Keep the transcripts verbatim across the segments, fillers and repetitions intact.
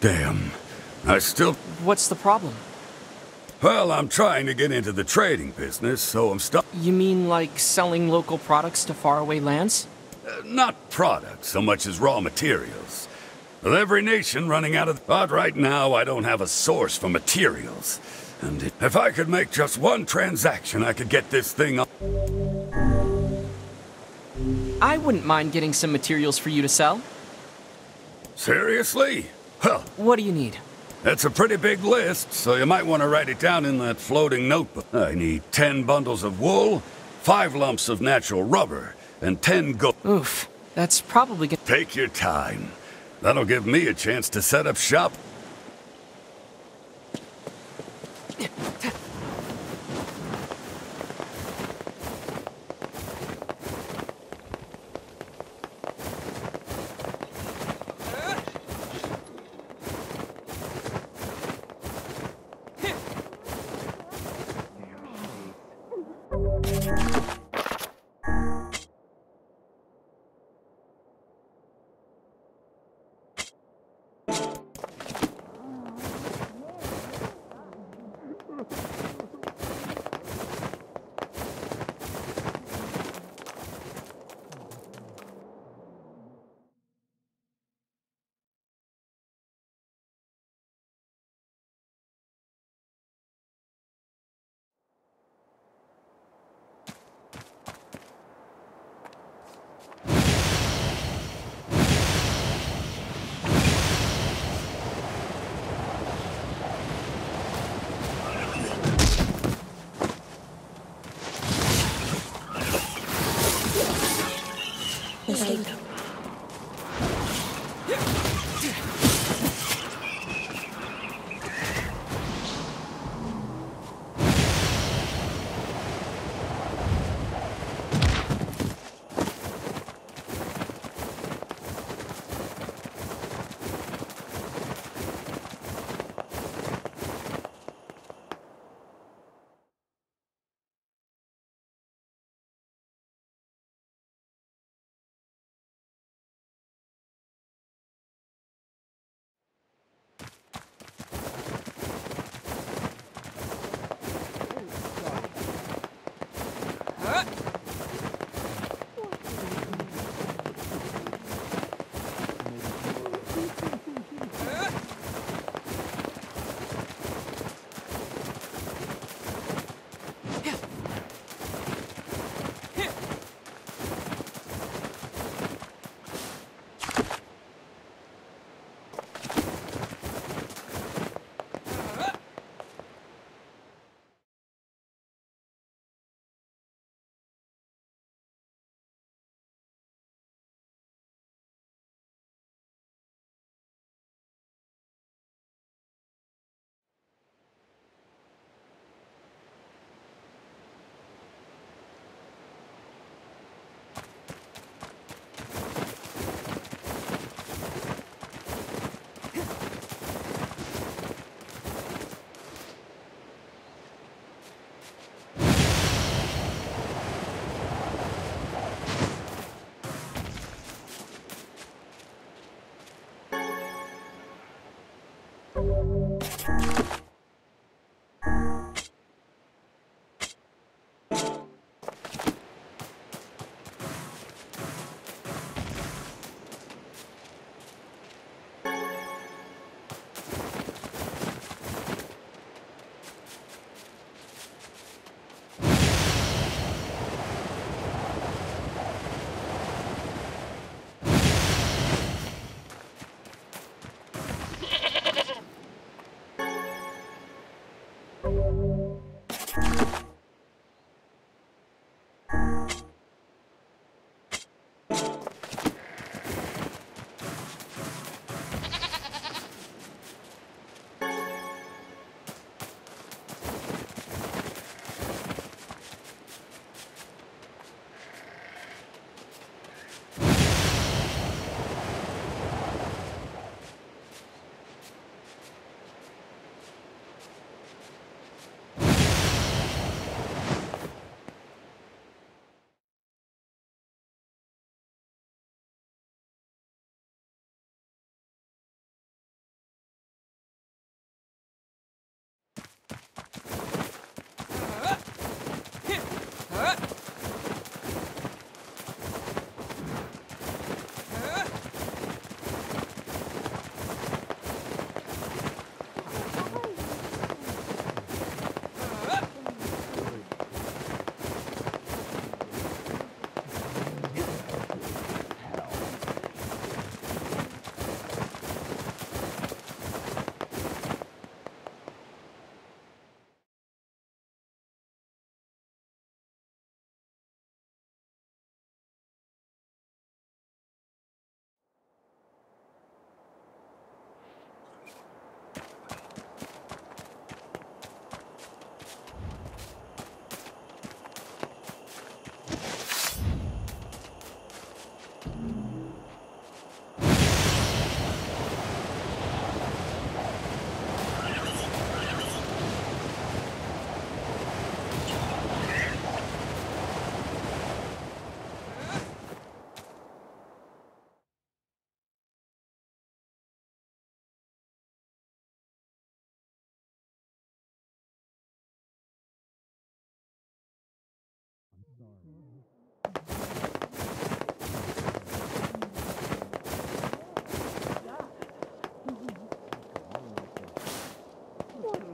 Damn. I still... What's the problem? Well, I'm trying to get into the trading business, so I'm stuck... You mean like selling local products to faraway lands? Uh, not products so much as raw materials. With every nation running out of... But right now, I don't have a source for materials. And if I could make just one transaction, I could get this thing up. I wouldn't mind getting some materials for you to sell. Seriously? Huh. What do you need? That's a pretty big list, so you might want to write it down in that floating notebook. I need ten bundles of wool, five lumps of natural rubber, and ten gold. Oof, that's probably gonna... Take your time. That'll give me a chance to set up shop.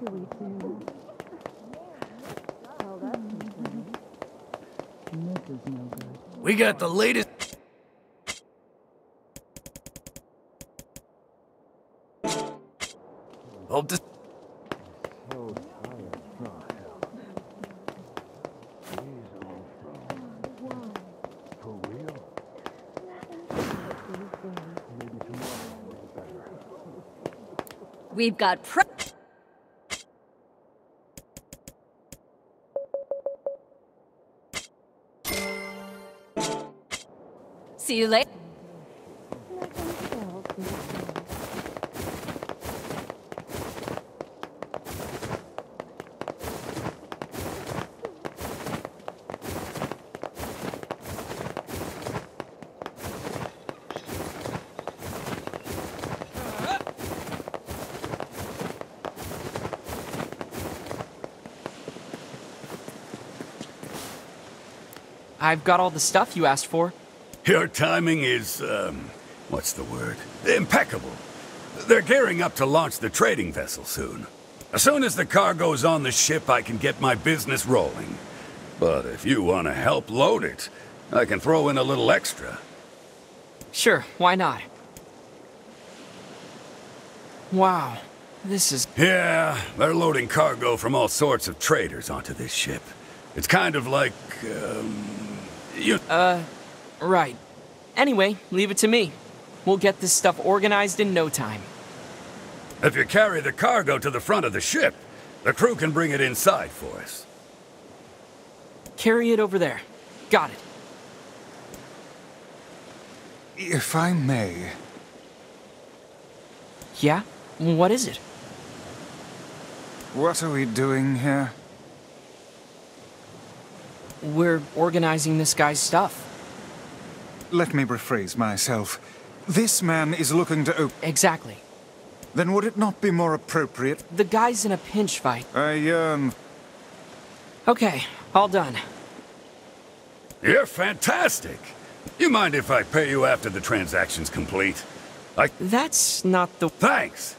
do we do? Oh, that's mm-hmm. Nick is no good. We got the latest. Hope to. So tired. He's all from. For real? Maybe tomorrow will be better. We've got pre. See you later. I've got all the stuff you asked for. Your timing is, um, what's the word? Impeccable. They're gearing up to launch the trading vessel soon. As soon as the cargo's on the ship, I can get my business rolling. But if you want to help load it, I can throw in a little extra. Sure, why not? Wow, this is... Yeah, they're loading cargo from all sorts of traders onto this ship. It's kind of like, um... You... Uh... Right. Anyway, leave it to me. We'll get this stuff organized in no time. If you carry the cargo to the front of the ship, the crew can bring it inside for us. Carry it over there. Got it. If I may... Yeah? What is it? What are we doing here? We're organizing this guy's stuff. Let me rephrase myself. This man is looking to open... Exactly. Then would it not be more appropriate... The guy's in a pinch fight. I yearn. Okay, all done. You're fantastic! You mind if I pay you after the transaction's complete? I... That's not the... Thanks!